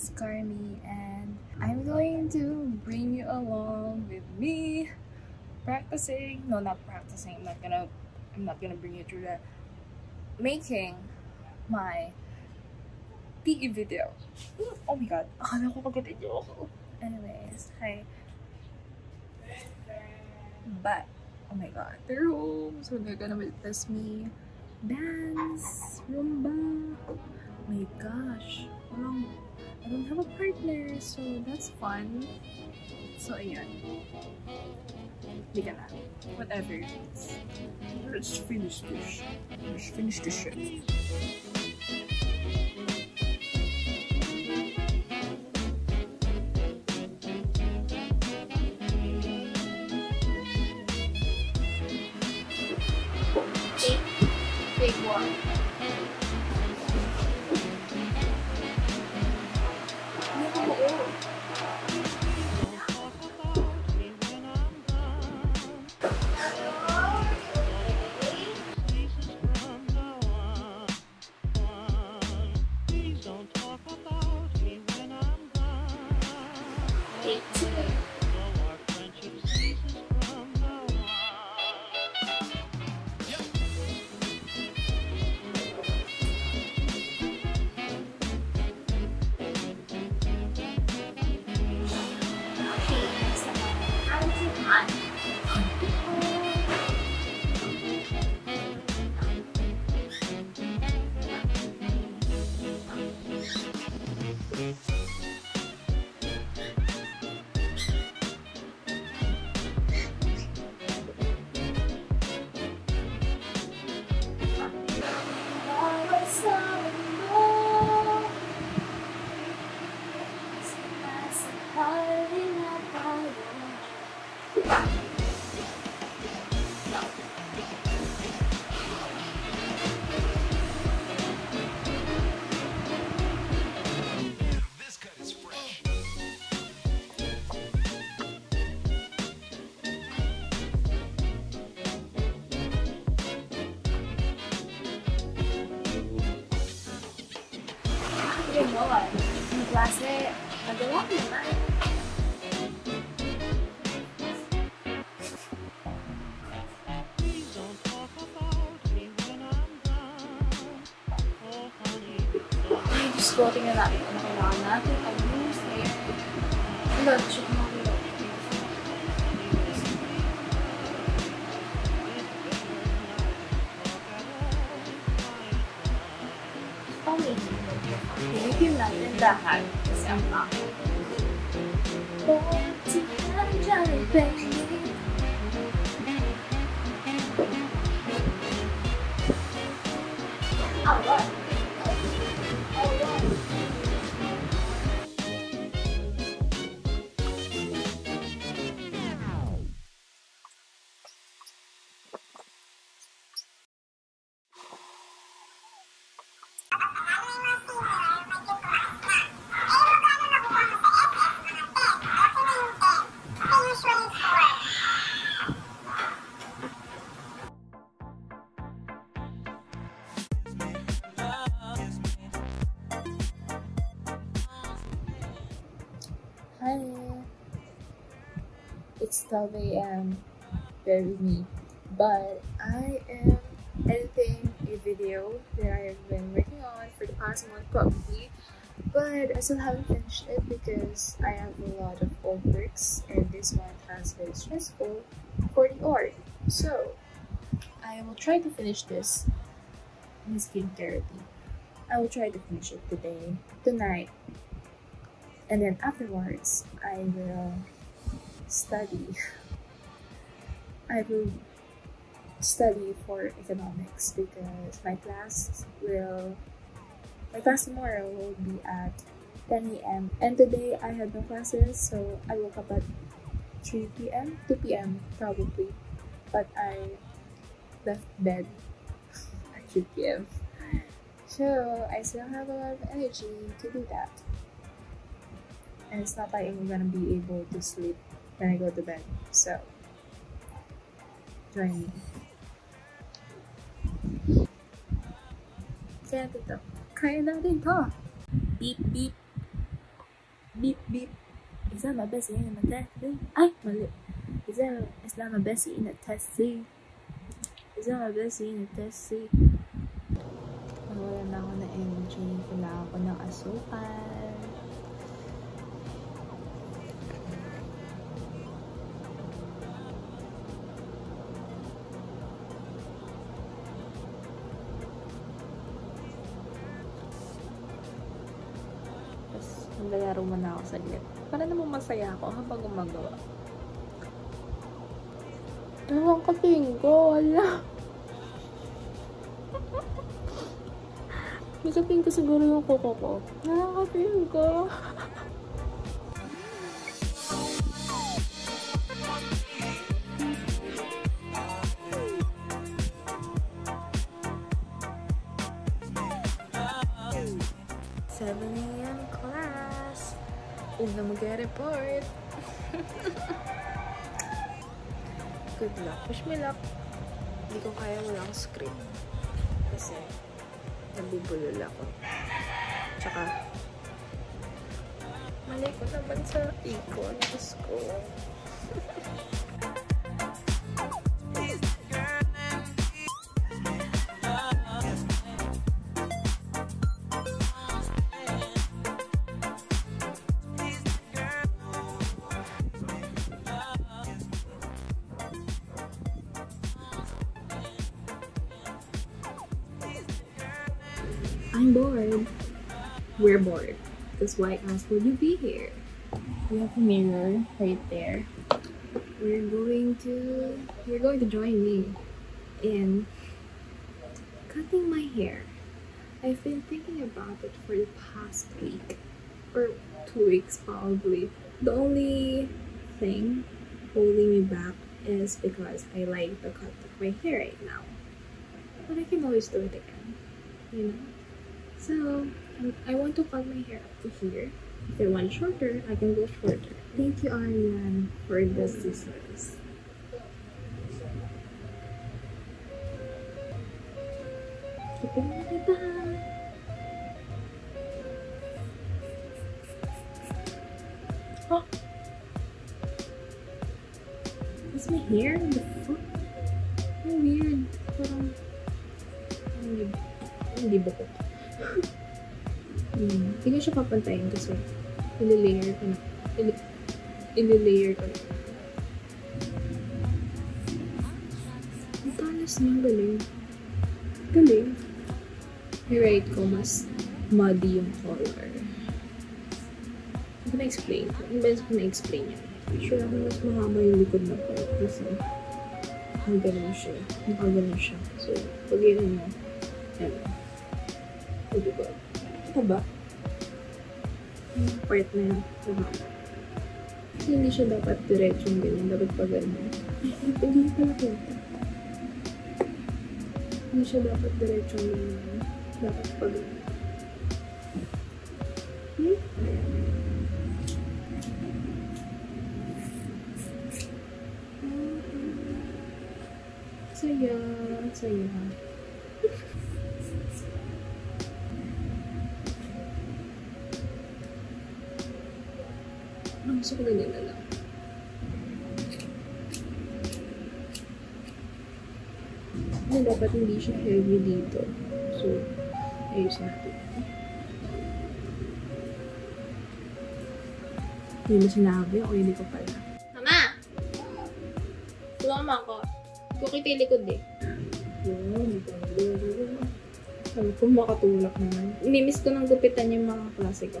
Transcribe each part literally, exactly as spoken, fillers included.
it's Carmi, and I'm going to bring you along with me practicing. No, not practicing. I'm not gonna. I'm not gonna bring you through that. Making my P E video. Oh my god. Oh, no. Anyways, hi. But oh my god, they're home, so they're gonna witness me dance rumba. Oh my gosh, I don't have a partner, so that's fun. So ayan, bigana, whatever. Let's finish this. Let's finish this shit. Eight, big one. Gawa. Yung klase, magawa ko naman. Ay, Diyos ko, tingnan natin kung ano kailangan natin. Ay, news there. Hello, check mo. Pilipin natin lahat kasi ang ako. Hi! It's twelve A M Bear with me. But I am editing a video that I have been working on for the past month probably. But I still haven't finished it because I have a lot of old works and this month has been stressful for the art. So, I will try to finish this in skin therapy. I will try to finish it today, tonight. And then afterwards, I will study. I will study for economics because my class will, my class tomorrow will be at ten A M And today I had no classes, so I woke up at three P M two P M probably. But I left bed at three P M So I still have a lot of energy to do that. And it's not like I'm gonna be able to sleep when I go to bed. So, join me. Kaya natin to. Kaya natin to. Beep beep. beep beep. Islam abasi in a taxi. Ay, mali. Islam abasi in a taxi. Islam abasi in a taxi. Wala na ako na energy. Kailangan ko ng asukal. Naglalaro man ako saglit. Para namang masaya ako habang gumagawa. Ano ang kating ko? Wala. May kating ko siguro yung kuko ko. Ano ang kating ko? seven A M class. Huwag na mag-report. Good luck. Wish me luck. Hindi ko kaya walang script. Kasi nabubulol ako. Tsaka mali ko naman sa ikon. Diyos ko. I'm bored. We're bored. Because why else would you be here? We have a mirror right there. We're going to... You're going to join me in cutting my hair. I've been thinking about it for the past week. Or two weeks probably. The only thing holding me back is because I like the cut of my hair right now. But I can always do it again. You know? So, I want to cut my hair up to here. If I want shorter, I can go shorter. Thank you, Ariane, for the scissors. Oh! Is my hair in the foot? Oh, weird. Parang... Hindi bukod. Hmm. Hindi ko siya papantayin kasi ililayer ko na. Ili ililayer ko na. Ang talas niya. Galing. Galing. I-rate ko mas muddy yung color. Hindi ko na-explain. Ang best ko na-explain yun. Sure ako mas mahaba yung likod na ko. Kasi nakagalan siya. Nakagalan siya. So, pag yun na, ano. O, diba? Ito ba? Yung part na yun. Kasi hindi siya dapat diretsong ganyan. Dapat pa ganyan. Hindi pala kita. Hindi siya dapat diretsong ganyan. Dapat pa ganyan. Hmm? Saya. Saya. Gusto ko ganyan na lang. Na dapat hindi siya heavy dito. So, ayos natin. Hindi mo sinabi o hindi ko pala. Mama! Tulungan ko. Hindi ko kita yung likod eh. Sabi ko makatulak naman. Mimiss ko nang gupitan yung mga klase ko.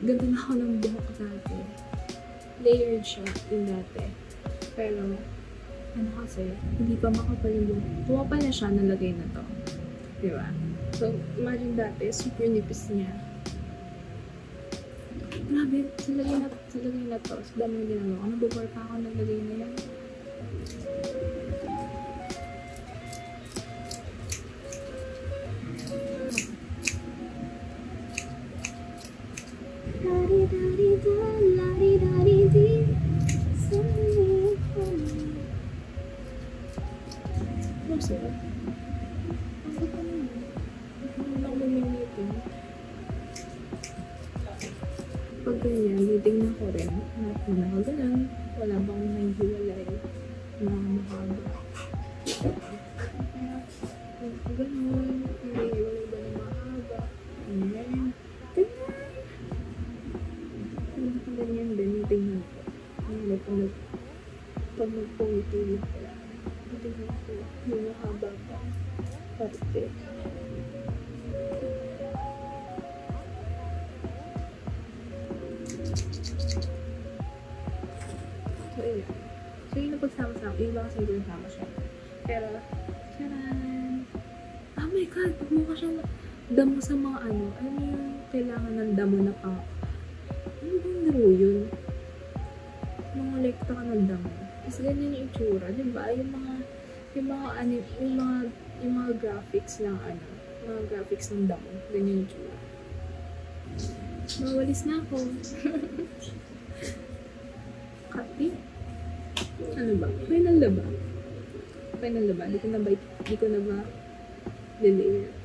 Ganda na ako ng buhok dati. Layered siya yung dati. Pero, Ano kasi, hindi pa makapalulong. Kuha pa na siya, nalagay na to. Diba? So, imagine dati, super nipis niya. Grabe, silagay na, silagay na to. So, dami yung ginagawa. Ano, before pa ako nalagay na yan. Pag ganyan, titignan ko rin. Hanap na ako ganun. Wala bang naghiwalay na mukha. Ganun. Naghiwalay ba na mahaba? Ganyan. Ganyan. Ganyan din. Tingnan ko. Pag magpungitulog ko lang. Tingnan ko. Yung mahaba pa. Perfect. So, yun. So, yun na pagsama-sama. Yung baka siguro yung sama siya. Pero, tcharan! Oh my God! Pagmukha siyang damo sa mga ano. Alam mo yung kailangan ng damo na pa. Ano ba yung laro yun? Mga lekta ka ng damo. Kasi ganyan yung itsura. Diba? Yung mga, yung mga, ano, yung mga, yung mga graphics ng ano. Mga graphics ng damo. Ganyan yung itsura. Mawalis na ako. Kapi? Ano ba? Final na ba? Final na ba? Di ko na ba, di ko na ba, delay na.